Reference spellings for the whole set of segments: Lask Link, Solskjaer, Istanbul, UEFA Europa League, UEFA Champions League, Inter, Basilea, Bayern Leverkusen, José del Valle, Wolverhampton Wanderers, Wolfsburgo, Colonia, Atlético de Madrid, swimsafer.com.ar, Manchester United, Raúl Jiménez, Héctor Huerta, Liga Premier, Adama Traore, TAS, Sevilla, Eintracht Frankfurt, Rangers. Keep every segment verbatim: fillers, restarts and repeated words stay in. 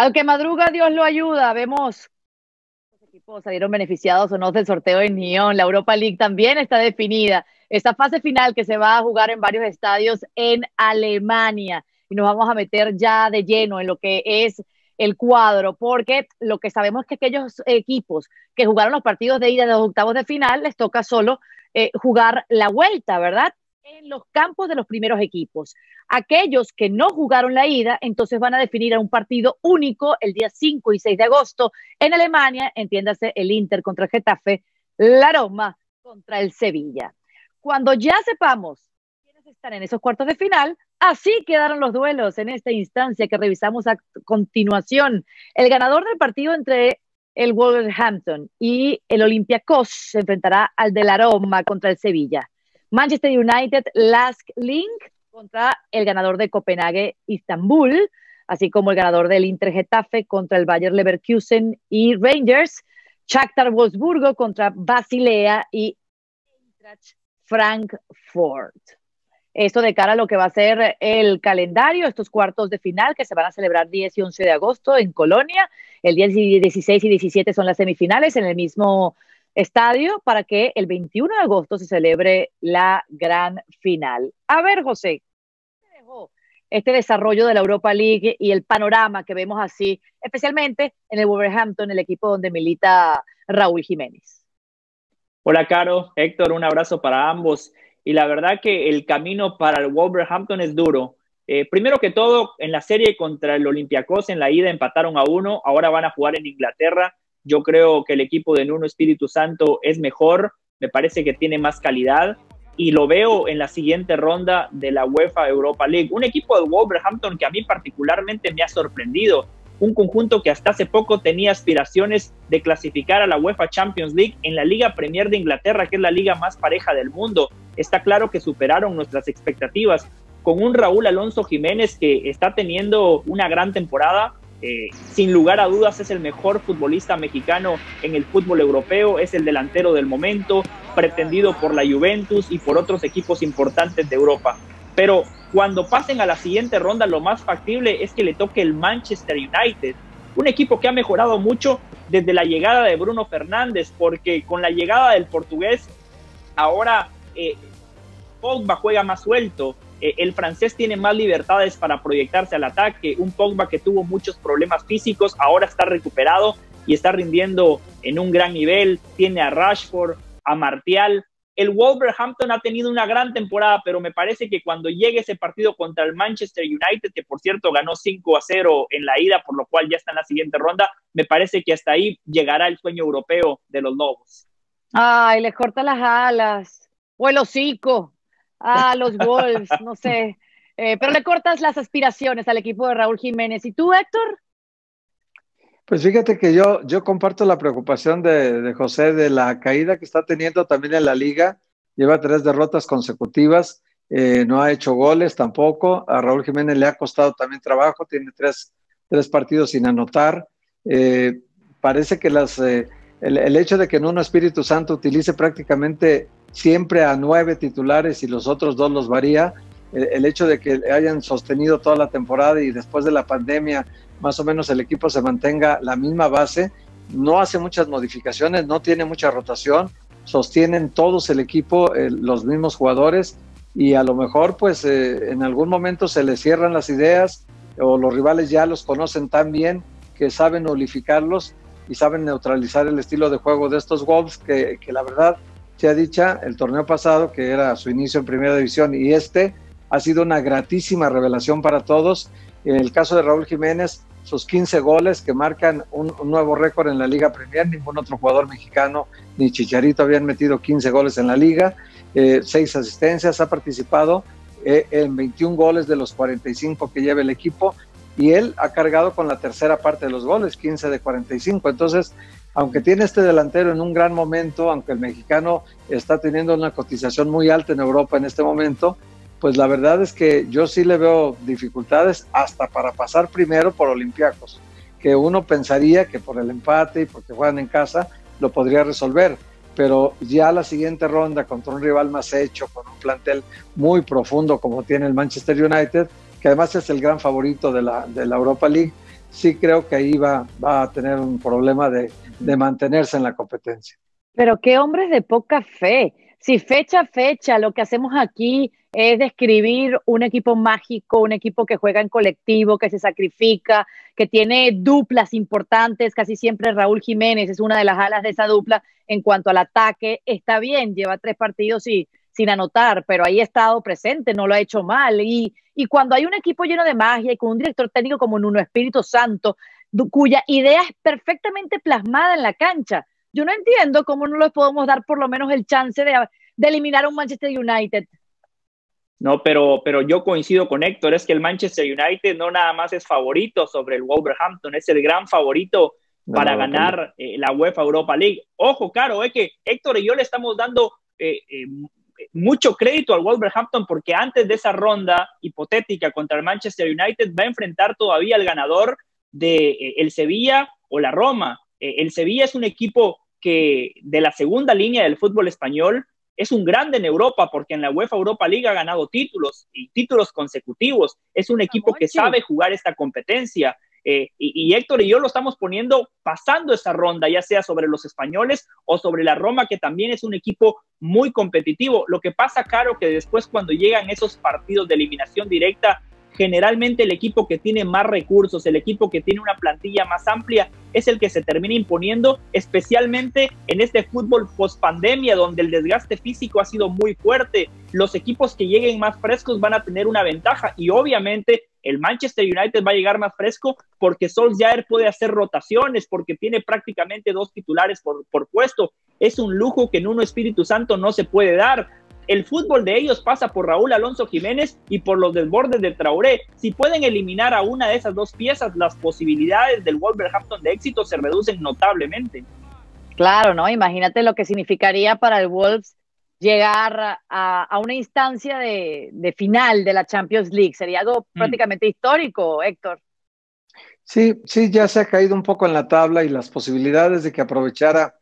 Al que madruga, Dios lo ayuda. Vemos los equipos salieron beneficiados o no del sorteo de Nyon. La Europa League también está definida. Esta fase final que se va a jugar en varios estadios en Alemania. Y nos vamos a meter ya de lleno en lo que es el cuadro, porque lo que sabemos es que aquellos equipos que jugaron los partidos de ida de los octavos de final, les toca solo eh, jugar la vuelta, ¿verdad? En los campos de los primeros equipos. Aquellos que no jugaron la ida, entonces van a definir a un partido único el día cinco y seis de agosto en Alemania, entiéndase el Inter contra el Getafe, la Roma contra el Sevilla. Cuando ya sepamos quiénes están en esos cuartos de final, así quedaron los duelos en esta instancia que revisamos a continuación. El ganador del partido entre el Wolverhampton y el Olympiacos se enfrentará al de la Roma contra el Sevilla. Manchester United, Lask Link contra el ganador de Copenhague, Istanbul, así como el ganador del Inter Getafe contra el Bayern Leverkusen y Rangers, Shakhtar Wolfsburgo contra Basilea y Eintracht Frankfurt. Esto de cara a lo que va a ser el calendario, estos cuartos de final que se van a celebrar diez y once de agosto en Colonia. El día dieciséis y diecisiete son las semifinales en el mismo estadio para que el veintiuno de agosto se celebre la gran final. A ver, José, ¿qué te dejó este desarrollo de la Europa League y el panorama que vemos así, especialmente en el Wolverhampton, el equipo donde milita Raúl Jiménez? Hola, Caro. Héctor, un abrazo para ambos. Y la verdad que el camino para el Wolverhampton es duro. Eh, primero que todo, en la serie contra el Olympiacos, en la ida empataron a uno, ahora van a jugar en Inglaterra. Yo creo que el equipo de Nuno Espírito Santo es mejor, me parece que tiene más calidad, y lo veo en la siguiente ronda de la UEFA Europa League. Un equipo de Wolverhampton que a mí particularmente me ha sorprendido, un conjunto que hasta hace poco tenía aspiraciones de clasificar a la UEFA Champions League en la Liga Premier de Inglaterra, que es la liga más pareja del mundo. Está claro que superaron nuestras expectativas con un Raúl Alonso Jiménez que está teniendo una gran temporada. Eh, sin lugar a dudas es el mejor futbolista mexicano en el fútbol europeo, es el delantero del momento, pretendido por la Juventus y por otros equipos importantes de Europa. Pero cuando pasen a la siguiente ronda, lo más factible es que le toque el Manchester United, un equipo que ha mejorado mucho desde la llegada de Bruno Fernández, porque con la llegada del portugués, ahora eh, Pogba juega más suelto, eh, el francés tiene más libertades para proyectarse al ataque, un Pogba que tuvo muchos problemas físicos, ahora está recuperado y está rindiendo en un gran nivel, tiene a Rashford, a Martial. El Wolverhampton ha tenido una gran temporada, pero me parece que cuando llegue ese partido contra el Manchester United, que por cierto ganó cinco a cero en la ida, por lo cual ya está en la siguiente ronda, me parece que hasta ahí llegará el sueño europeo de los Lobos. Ay, les corta las alas, o el hocico, a ah, los Wolves, no sé, eh, pero le cortas las aspiraciones al equipo de Raúl Jiménez. ¿Y tú, Héctor? Pues fíjate que yo, yo comparto la preocupación de, de José de la caída que está teniendo también en la liga. Lleva tres derrotas consecutivas, eh, no ha hecho goles tampoco. A Raúl Jiménez le ha costado también trabajo, tiene tres, tres partidos sin anotar. Eh, parece que las, eh, el, el hecho de que Nuno Espírito Santo utilice prácticamente siempre a nueve titulares y los otros dos los varía, el, el hecho de que hayan sostenido toda la temporada y después de la pandemia más o menos el equipo se mantenga la misma base, no hace muchas modificaciones, no tiene mucha rotación, sostienen todos el equipo, eh, los mismos jugadores, y a lo mejor pues eh, en algún momento se les cierran las ideas o los rivales ya los conocen tan bien que saben nullificarlos y saben neutralizar el estilo de juego de estos Wolves, que, que la verdad sea dicha, el torneo pasado, que era su inicio en primera división, y este ha sido una gratísima revelación para todos. En el caso de Raúl Jiménez, sus quince goles que marcan un, un nuevo récord en la Liga Premier, ningún otro jugador mexicano ni Chicharito habían metido quince goles en la Liga, eh, seis asistencias, ha participado eh, en veintiún goles de los cuarenta y cinco que lleva el equipo, y él ha cargado con la tercera parte de los goles, quince de cuarenta y cinco, entonces aunque tiene este delantero en un gran momento, aunque el mexicano está teniendo una cotización muy alta en Europa en este momento, pues la verdad es que yo sí le veo dificultades hasta para pasar primero por Olympiacos, que uno pensaría que por el empate y porque juegan en casa lo podría resolver, pero ya la siguiente ronda contra un rival más hecho, con un plantel muy profundo como tiene el Manchester United, que además es el gran favorito de la, de la Europa League, sí creo que ahí va, va a tener un problema de, de mantenerse en la competencia. Pero qué hombres de poca fe. Si fecha a fecha lo que hacemos aquí es describir un equipo mágico, un equipo que juega en colectivo, que se sacrifica, que tiene duplas importantes, casi siempre Raúl Jiménez es una de las alas de esa dupla en cuanto al ataque. Está bien, lleva tres partidos y, sin anotar, pero ahí ha estado presente, no lo ha hecho mal. Y, y cuando hay un equipo lleno de magia y con un director técnico como Nuno Espírito Santo, cuya idea es perfectamente plasmada en la cancha, yo no entiendo cómo no les podemos dar por lo menos el chance de, de eliminar a un Manchester United. No, pero, pero yo coincido con Héctor, es que el Manchester United no nada más es favorito sobre el Wolverhampton, es el gran favorito no, para no, ganar no. Eh, la UEFA Europa League. Ojo, claro, es que Héctor y yo le estamos dando eh, eh, mucho crédito al Wolverhampton porque antes de esa ronda hipotética contra el Manchester United va a enfrentar todavía al ganador de eh, el Sevilla o la Roma. El Sevilla es un equipo que de la segunda línea del fútbol español es un grande en Europa porque en la UEFA Europa League ha ganado títulos y títulos consecutivos. Es un equipo que sabe jugar esta competencia eh, y, y Héctor y yo lo estamos poniendo pasando esa ronda, ya sea sobre los españoles o sobre la Roma, que también es un equipo muy competitivo. Lo que pasa, Caro, que después cuando llegan esos partidos de eliminación directa, generalmente el equipo que tiene más recursos, el equipo que tiene una plantilla más amplia, es el que se termina imponiendo, especialmente en este fútbol post-pandemia, donde el desgaste físico ha sido muy fuerte. Los equipos que lleguen más frescos van a tener una ventaja y obviamente el Manchester United va a llegar más fresco porque Solskjaer puede hacer rotaciones, porque tiene prácticamente dos titulares por, por puesto. Es un lujo que Nuno Espírito Santo no se puede dar. El fútbol de ellos pasa por Raúl Alonso Jiménez y por los desbordes de Traoré. Si pueden eliminar a una de esas dos piezas, las posibilidades del Wolverhampton de éxito se reducen notablemente. Claro, ¿no? Imagínate lo que significaría para el Wolves llegar a, a una instancia de, de final de la Champions League. Sería algo mm. prácticamente histórico, Héctor. Sí, sí, ya se ha caído un poco en la tabla y las posibilidades de que aprovechara,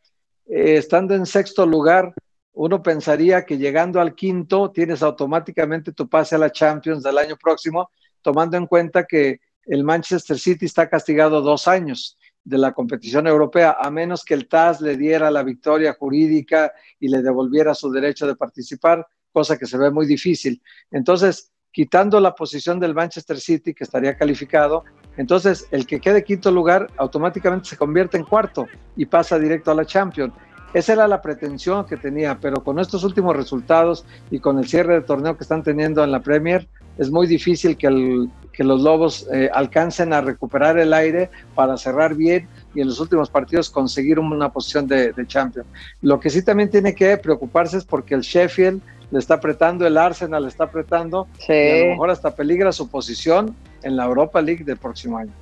eh, estando en sexto lugar, uno pensaría que llegando al quinto tienes automáticamente tu pase a la Champions del año próximo, tomando en cuenta que el Manchester City está castigado dos años de la competición europea, a menos que el T A S le diera la victoria jurídica y le devolviera su derecho de participar, cosa que se ve muy difícil. Entonces, quitando la posición del Manchester City, que estaría calificado, entonces el que quede quinto lugar automáticamente se convierte en cuarto y pasa directo a la Champions. Esa era la pretensión que tenía, pero con estos últimos resultados y con el cierre de torneo que están teniendo en la Premier, es muy difícil que, el, que los Lobos eh, alcancen a recuperar el aire para cerrar bien y en los últimos partidos conseguir una posición de, de Champions. Lo que sí también tiene que preocuparse es porque el Sheffield le está apretando, el Arsenal le está apretando, sí. Y a lo mejor hasta peligra su posición en la Europa League del próximo año.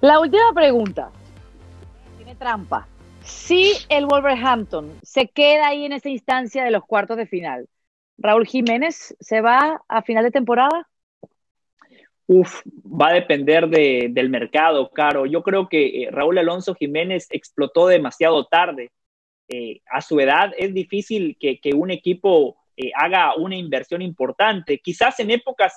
La última pregunta, tiene trampa. Si el Wolverhampton se queda ahí en esa instancia de los cuartos de final, ¿Raúl Jiménez se va a final de temporada? Uf, va a depender de, del mercado, Caro. Yo creo que eh, Raúl Alonso Jiménez explotó demasiado tarde. Eh, a su edad es difícil que, que un equipo eh, haga una inversión importante. Quizás en épocas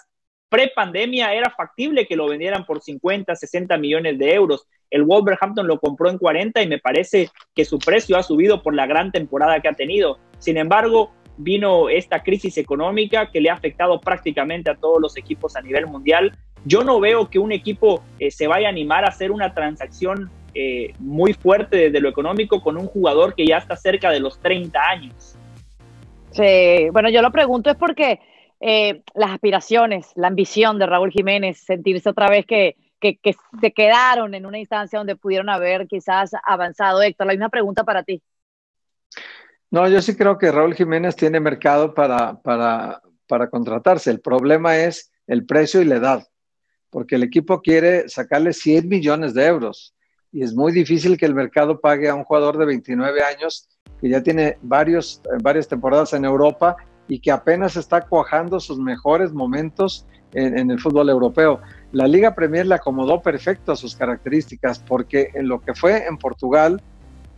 pre-pandemia era factible que lo vendieran por cincuenta, sesenta millones de euros. El Wolverhampton lo compró en cuarenta y me parece que su precio ha subido por la gran temporada que ha tenido. Sin embargo, vino esta crisis económica que le ha afectado prácticamente a todos los equipos a nivel mundial. Yo no veo que un equipo eh, se vaya a animar a hacer una transacción eh, muy fuerte desde lo económico con un jugador que ya está cerca de los treinta años. Sí, bueno, yo lo pregunto es porque eh, las aspiraciones, la ambición de Raúl Jiménez, sentirse otra vez que Que, que se quedaron en una instancia donde pudieron haber quizás avanzado. Héctor, la misma pregunta para ti. No, yo sí creo que Raúl Jiménez tiene mercado para, para, para contratarse. El problema es el precio y la edad, porque el equipo quiere sacarle cien millones de euros y es muy difícil que el mercado pague a un jugador de veintinueve años que ya tiene varios, varias temporadas en Europa y que apenas está cuajando sus mejores momentos en, en el fútbol europeo. La Liga Premier le acomodó perfecto a sus características porque en lo que fue en Portugal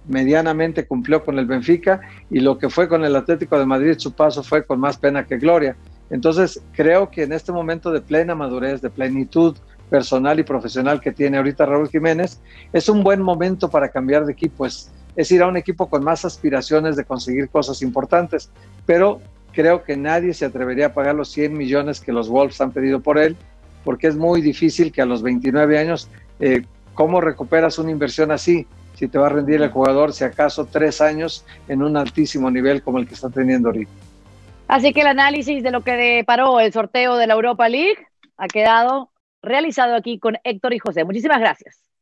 medianamente cumplió con el Benfica y lo que fue con el Atlético de Madrid su paso fue con más pena que gloria. Entonces creo que en este momento de plena madurez, de plenitud personal y profesional que tiene ahorita Raúl Jiménez, es un buen momento para cambiar de equipo, es, es ir a un equipo con más aspiraciones de conseguir cosas importantes, pero creo que nadie se atrevería a pagar los cien millones que los Wolves han pedido por él, porque es muy difícil que a los veintinueve años, eh, ¿cómo recuperas una inversión así? Si te va a rendir el jugador, si acaso, tres años en un altísimo nivel como el que está teniendo ahorita. Así que el análisis de lo que deparó el sorteo de la Europa League ha quedado realizado aquí con Héctor y José. Muchísimas gracias.